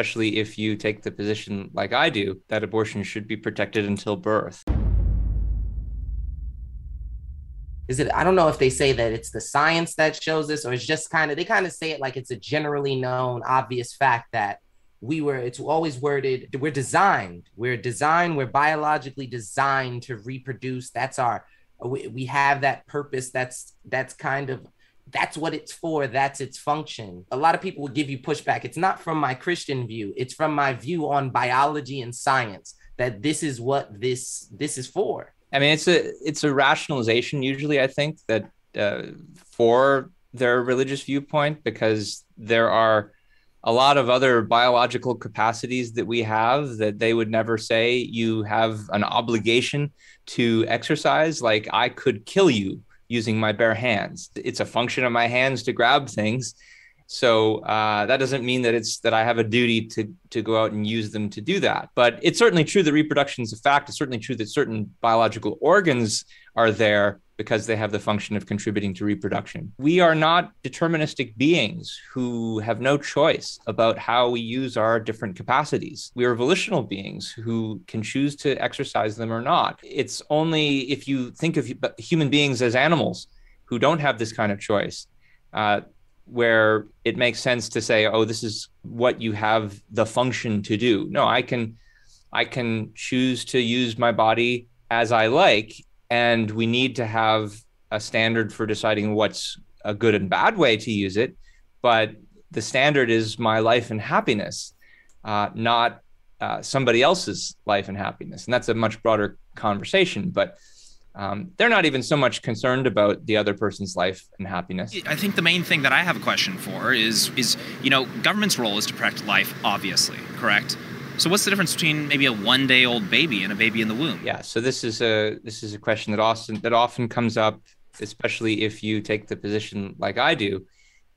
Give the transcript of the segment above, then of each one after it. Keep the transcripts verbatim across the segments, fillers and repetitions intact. especially if you take the position like I do, that abortion should be protected until birth. Is it, I don't know if they say that it's the science that shows this, or it's just kind of, they kind of say it like it's a generally known, obvious fact that we were, it's always worded, we're designed, we're designed, we're biologically designed to reproduce. That's our, we, we have that purpose. That's, that's kind of, that's what it's for. That's its function. A lot of people will give you pushback. It's not from my Christian view. It's from my view on biology and science, that this is what this, this is for. I mean, it's a it's a rationalization usually, I think, that uh, for their religious viewpoint, because there are a lot of other biological capacities that we have that they would never say you have an obligation to exercise. Like, I could kill you using my bare hands. It's a function of my hands to grab things. So uh, that doesn't mean that it's that I have a duty to to go out and use them to do that. But it's certainly true that reproduction is a fact. It's certainly true that certain biological organs are there because they have the function of contributing to reproduction. We are not deterministic beings who have no choice about how we use our different capacities. We are volitional beings who can choose to exercise them or not. It's only if you think of human beings as animals who don't have this kind of choice, uh, where it makes sense to say, oh, this is what you have the function to do. No, I can I can choose to use my body as I like, and we need to have a standard for deciding what's a good and bad way to use it. But the standard is my life and happiness, uh, not uh, somebody else's life and happiness. And that's a much broader conversation, but Um, they're not even so much concerned about the other person's life and happiness. I think the main thing that I have a question for is, is you know, government's role is to protect life, obviously, correct? So what's the difference between maybe a one-day-old baby and a baby in the womb? Yeah, so this is a this is a question that often that often comes up, especially if you take the position like I do,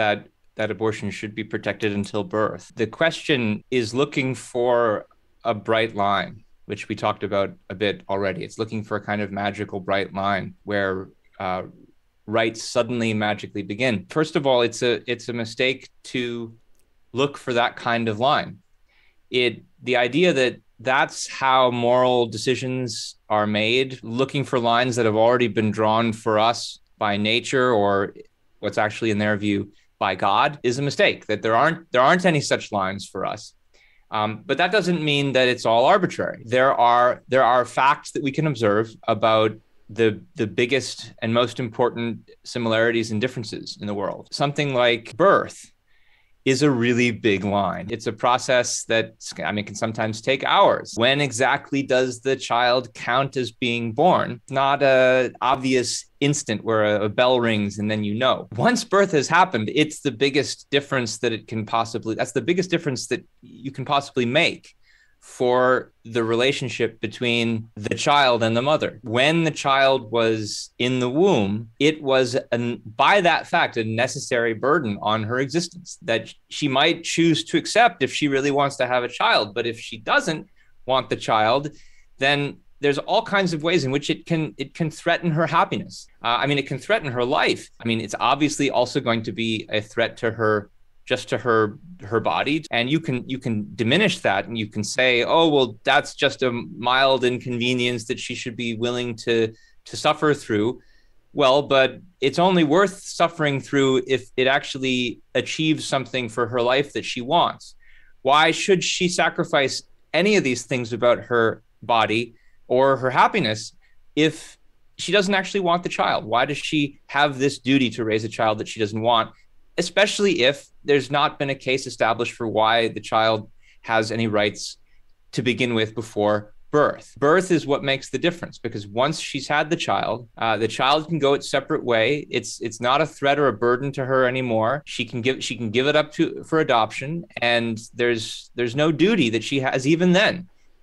that that abortion should be protected until birth. The question is looking for a bright line, which we talked about a bit already. It's looking for a kind of magical bright line where uh, rights suddenly magically begin. First of all, it's a it's a mistake to look for that kind of line. It the idea that that's how moral decisions are made, looking for lines that have already been drawn for us by nature, or what's actually in their view by God, is a mistake. That there aren't there aren't any such lines for us. Um, but that doesn't mean that it's all arbitrary. There are there are facts that we can observe about the the biggest and most important similarities and differences in the world. Something like birth is a really big line. It's a process that, I mean, can sometimes take hours. When exactly does the child count as being born? Not an obvious instant where a, a bell rings and then you know. Once birth has happened, it's the biggest difference that it can possibly, that's the biggest difference that you can possibly make for the relationship between the child and the mother. When the child was in the womb, it was, an, by that fact, a necessary burden on her existence that she might choose to accept if she really wants to have a child. But if she doesn't want the child, then there's all kinds of ways in which it can it can threaten her happiness. Uh, I mean, it can threaten her life. I mean, it's obviously also going to be a threat to her just to her her body. And you can you can diminish that, and you can say, oh, well, that's just a mild inconvenience that she should be willing to to suffer through. Well, but it's only worth suffering through if it actually achieves something for her life that she wants. Why should she sacrifice any of these things about her body or her happiness if she doesn't actually want the child? Why does she have this duty to raise a child that she doesn't want, especially if there's not been a case established for why the child has any rights to begin with before birth? Birth is what makes the difference, because once she's had the child, uh, the child can go its separate way. It's it's not a threat or a burden to her anymore. She can give she can give it up to for adoption, and there's there's no duty that she has even then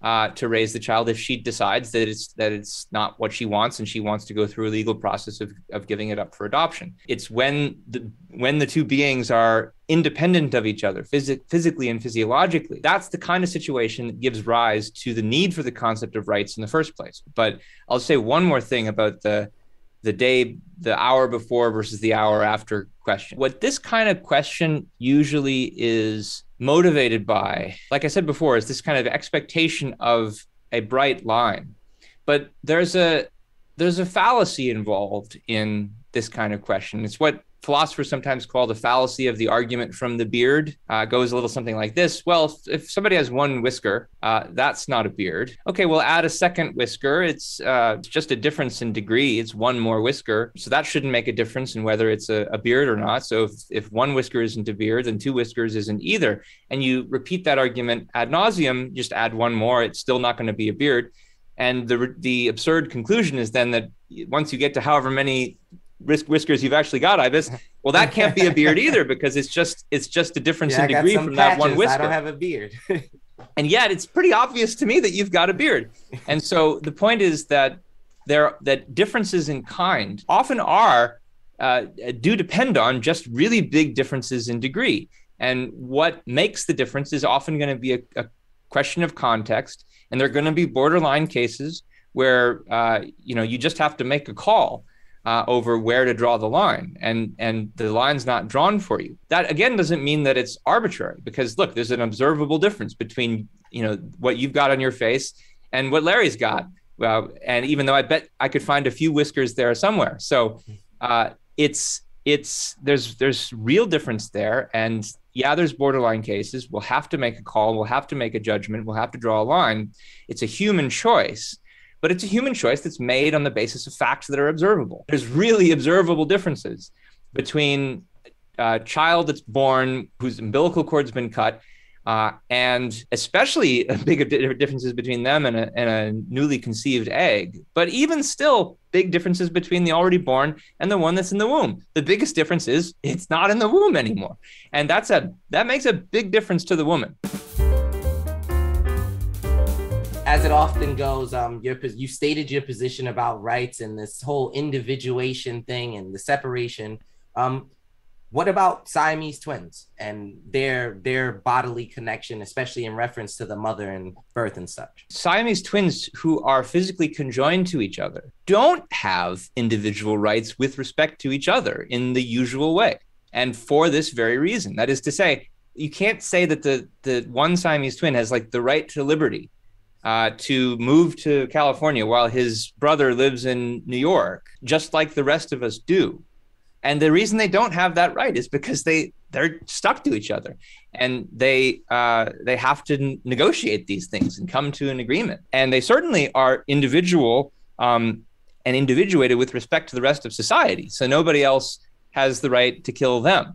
uh, to raise the child if she decides that it's that it's not what she wants and she wants to go through a legal process of of giving it up for adoption. It's when the when the two beings are independent of each other, phys- physically and physiologically. That's the kind of situation that gives rise to the need for the concept of rights in the first place. But I'll say one more thing about the, the day, the hour before versus the hour after question. What this kind of question usually is motivated by, like I said before, is this kind of expectation of a bright line. But there's a there's a fallacy involved in this kind of question. It's what philosophers sometimes call the fallacy of the argument from the beard. Uh, goes a little something like this. Well, if somebody has one whisker, uh, that's not a beard. Okay, we'll add a second whisker. It's, uh, it's just a difference in degree. It's one more whisker. So that shouldn't make a difference in whether it's a, a beard or not. So if, if one whisker isn't a beard, then two whiskers isn't either. And you repeat that argument ad nauseum, just add one more, it's still not going to be a beard. And the the absurd conclusion is then that once you get to however many whiskers you've actually got, Ibis, well, that can't be a beard either, because it's just it's just a difference yeah, in degree from patches, that one whisker. I don't have a beard. And yet it's pretty obvious to me that you've got a beard. And so the point is that there that differences in kind often are uh, do depend on just really big differences in degree. And what makes the difference is often going to be a, a question of context. And there are going to be borderline cases where uh, you know you just have to make a call Uh, over where to draw the line, and and the line's not drawn for you. That again doesn't mean that it's arbitrary, because look, there's an observable difference between you know what you've got on your face and what Larry's got. Well, and even though I bet I could find a few whiskers there somewhere, so uh, it's it's there's there's real difference there, and yeah, there's borderline cases. We'll have to make a call. We'll have to make a judgment. We'll have to draw a line. It's a human choice. But it's a human choice that's made on the basis of facts that are observable. There's really observable differences between a child that's born whose umbilical cord's been cut, uh, and especially big differences between them and a, and a newly conceived egg, but even still big differences between the already born and the one that's in the womb. The biggest difference is it's not in the womb anymore. And that's a, that makes a big difference to the woman. As it often goes, um, your, you stated your position about rights and this whole individuation thing and the separation. Um, what about Siamese twins and their their bodily connection, especially in reference to the mother and birth and such? Siamese twins who are physically conjoined to each other don't have individual rights with respect to each other in the usual way, and for this very reason. That is to say, you can't say that the, the one Siamese twin has like the right to liberty Uh, to move to California while his brother lives in New York, just like the rest of us do. And the reason they don't have that right is because they they're stuck to each other, and they uh, they have to negotiate these things and come to an agreement. And they certainly are individual um, and individuated with respect to the rest of society. So nobody else has the right to kill them.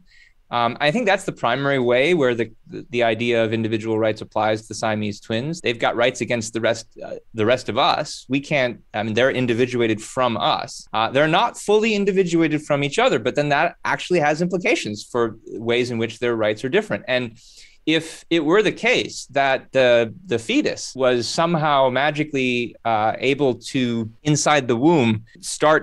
Um, I think that's the primary way where the the idea of individual rights applies to the Siamese twins. They've got rights against the rest uh, the rest of us. We can't. I mean, they're individuated from us. Uh, they're not fully individuated from each other, but then that actually has implications for ways in which their rights are different. And if it were the case that the the fetus was somehow magically uh, able to, inside the womb, start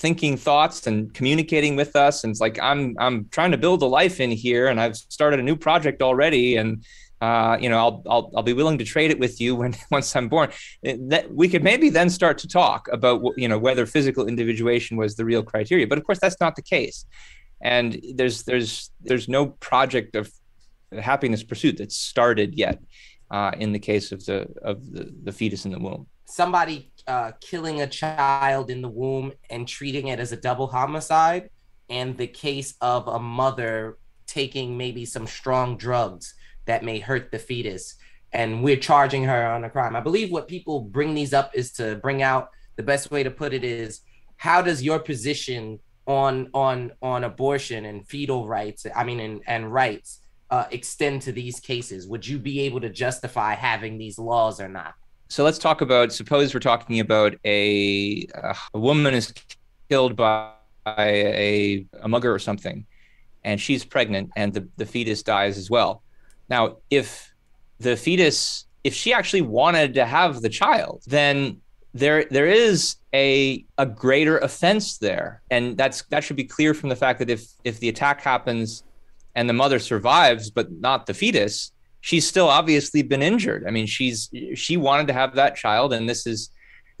thinking thoughts and communicating with us, and it's like I'm I'm trying to build a life in here, and I've started a new project already, and uh, you know I'll I'll I'll be willing to trade it with you when once I'm born. That we could maybe then start to talk about you know whether physical individuation was the real criteria, but of course that's not the case, and there's there's there's no project of happiness pursuit that's started yet uh, in the case of the of the, the fetus in the womb. Somebody uh, killing a child in the womb and treating it as a double homicide, and the case of a mother taking maybe some strong drugs that may hurt the fetus, and we're charging her on a crime. I believe what people bring these up is to bring out, the best way to put it is, how does your position on on on abortion and fetal rights, I mean, and, and rights uh, extend to these cases? Would you be able to justify having these laws or not? So let's talk about, suppose we're talking about a, a woman is killed by a, a mugger or something, and she's pregnant, and the, the fetus dies as well. Now, if the fetus, if she actually wanted to have the child, then there there is a a greater offense there. And that's that should be clear from the fact that if if the attack happens and the mother survives, but not the fetus, she's still obviously been injured. I mean, she's she wanted to have that child, and this is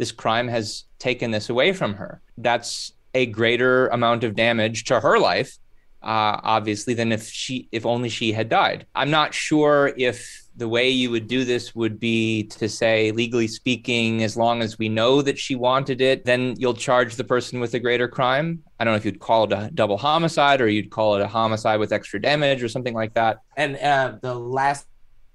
this crime has taken this away from her. That's a greater amount of damage to her life uh, obviously, than if she, if only she had died. I'm not sure if the way you would do this would be to say, legally speaking, as long as we know that she wanted it, then you'll charge the person with a greater crime. I don't know if you'd call it a double homicide, or you'd call it a homicide with extra damage or something like that. And uh, the last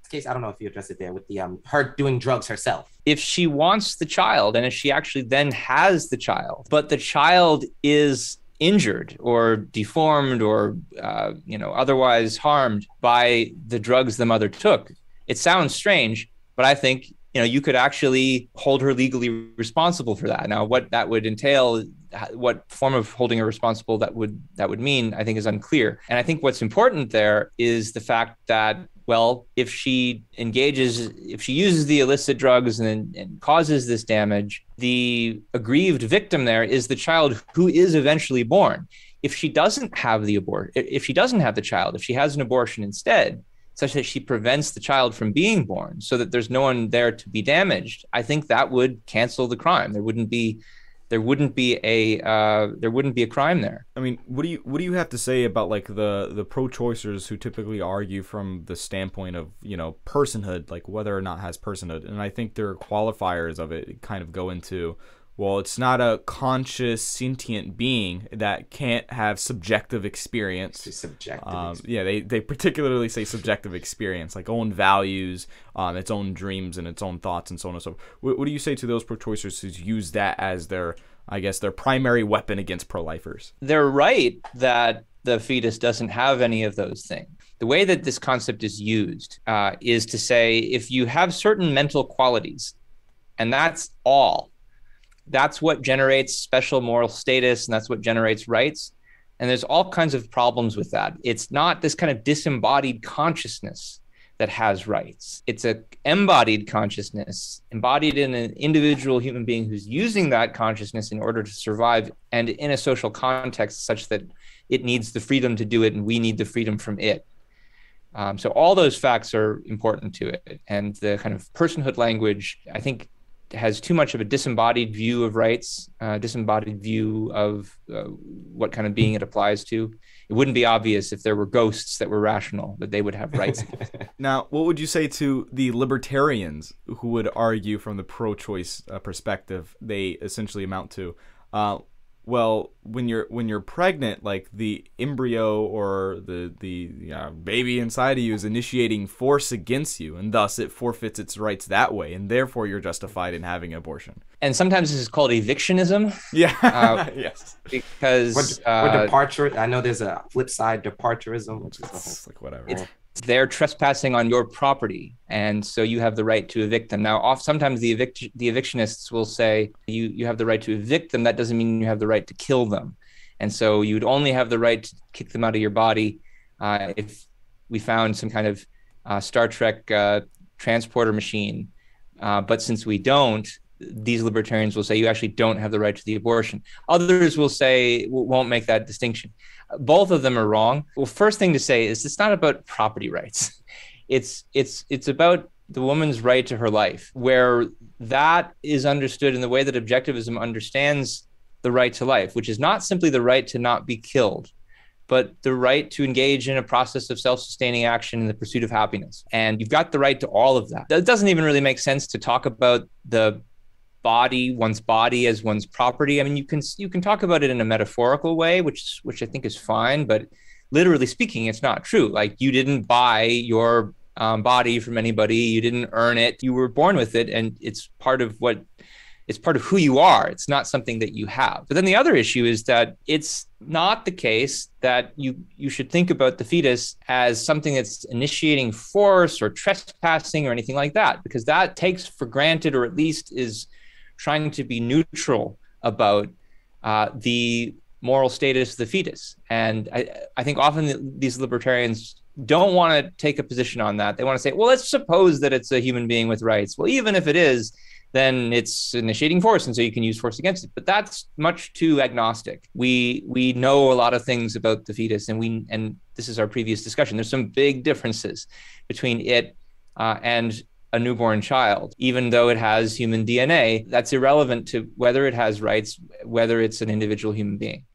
case, I don't know if you addressed it there, with the um her doing drugs herself. If she wants the child, and if she actually then has the child, but the child is injured or deformed or uh, you know, otherwise harmed by the drugs the mother took, it sounds strange, but I think, you know, you could actually hold her legally responsible for that. Now, what that would entail, what form of holding her responsible that would that would mean, I think is unclear. And I think what's important there is the fact that, well, if she engages, if she uses the illicit drugs and, and causes this damage, the aggrieved victim there is the child who is eventually born. If she doesn't have the abort, if she doesn't have the child, if she has an abortion instead, such that she prevents the child from being born so that there's no one there to be damaged, I think that would cancel the crime. There wouldn't be There wouldn't be a uh, there wouldn't be a crime there. I mean, what do you what do you have to say about like the the pro-choicers who typically argue from the standpoint of, you know, personhood, like whether or not has personhood? And I think their qualifiers of it kind of go into, well, it's not a conscious sentient being that can't have subjective experience. Subjective. Um, yeah, they they particularly say subjective experience, like own values, um, its own dreams and its own thoughts and so on and so forth. What, what do you say to those pro-choicers who use that as their, I guess, their primary weapon against pro-lifers? They're right that the fetus doesn't have any of those things. The way that this concept is used uh, is to say, if you have certain mental qualities, and that's all, that's what generates special moral status, and that's what generates rights. And there's all kinds of problems with that. It's not this kind of disembodied consciousness that has rights. It's an embodied consciousness, embodied in an individual human being who's using that consciousness in order to survive, and in a social context such that it needs the freedom to do it, and we need the freedom from it. Um, so all those facts are important to it. And the kind of personhood language, I think, has too much of a disembodied view of rights, uh, disembodied view of uh, what kind of being it applies to. It wouldn't be obvious if there were ghosts that were rational that they would have rights. Now, what would you say to the libertarians who would argue from the pro-choice uh, perspective? They essentially amount to, uh, well, when you're when you're pregnant, like the embryo or the the you know, baby inside of you is initiating force against you, and thus it forfeits its rights that way, and therefore you're justified in having an abortion. And sometimes this is called evictionism. Yeah. Uh, yes. Because what, what uh, departure. I know there's a flip side, departurism, which is it's like whatever. It's, they're trespassing on your property, and so you have the right to evict them. Now, off, sometimes the evict the evictionists will say you you have the right to evict them. That doesn't mean you have the right to kill them, and so you'd only have the right to kick them out of your body uh, if we found some kind of uh, Star Trek uh, transporter machine. Uh, but since we don't, these libertarians will say you actually don't have the right to the abortion. Others will say, won't make that distinction. Both of them are wrong. Well, first thing to say is it's not about property rights. It's, it's, it's about the woman's right to her life, where that is understood in the way that objectivism understands the right to life, which is not simply the right to not be killed, but the right to engage in a process of self-sustaining action in the pursuit of happiness. And you've got the right to all of that. It doesn't even really make sense to talk about the body, one's body as one's property. I mean, you can you can talk about it in a metaphorical way, which which I think is fine, but literally speaking, it's not true. Like, you didn't buy your um, body from anybody, you didn't earn it, you were born with it, and it's part of what, it's part of who you are. It's not something that you have. But then the other issue is that it's not the case that you you should think about the fetus as something that's initiating force or trespassing or anything like that, because that takes for granted, or at least is trying to be neutral about uh, the moral status of the fetus. And I, I think often these libertarians don't want to take a position on that. They want to say, well, let's suppose that it's a human being with rights. Well, even if it is, then it's initiating force, and so you can use force against it. But that's much too agnostic. We we know a lot of things about the fetus, and we and this is our previous discussion. There's some big differences between it uh, and a newborn child. Even though it has human D N A, that's irrelevant to whether it has rights, whether it's an individual human being.